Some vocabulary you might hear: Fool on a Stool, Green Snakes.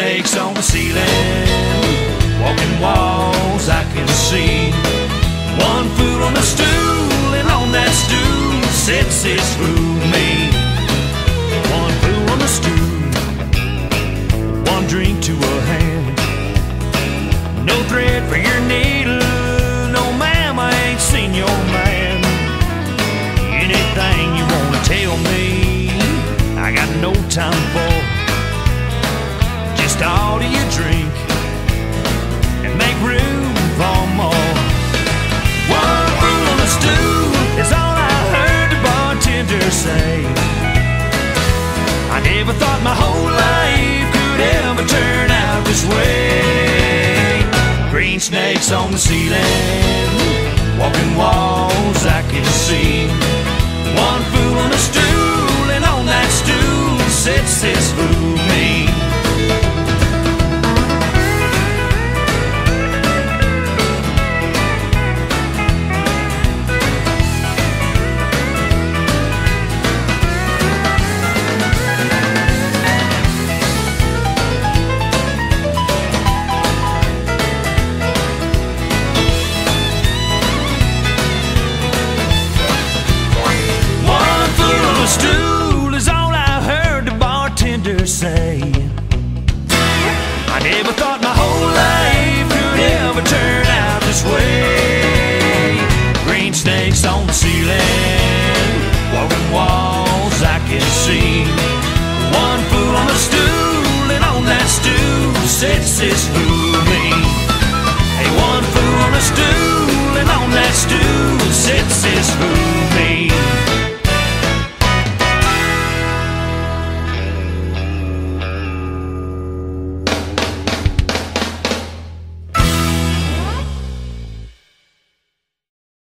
snakes on the ceiling, walking walls I can see. One fool on a stool, and on that stool sits his roommate. One fool on a stool, one drink to a hand. No thread for your needle, no ma'am, I ain't seen your man. Anything you wanna tell me, I got no time for. All you drink and make room for more. One fool on a stool is all I heard the bartender say. I never thought my whole life could ever turn out this way. Green snakes on the ceiling, walking walls I can see. One fool on a stool, and on that stool sits this fool me. Say, I never thought my whole life could ever turn out this way. Green snakes on the ceiling, walking walls I can see. One fool on a stool, and on that stool sits his fool.